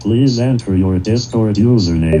Please enter your Discord username.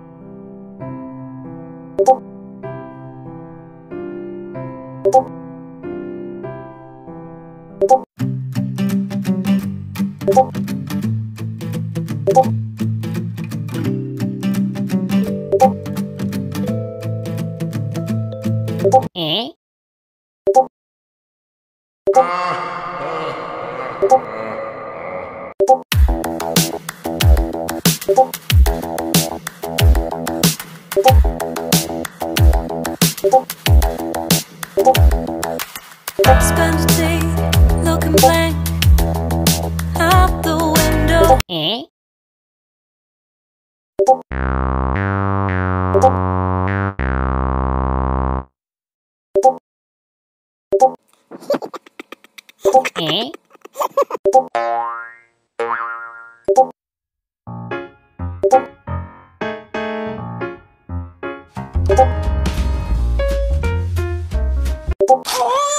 Oh!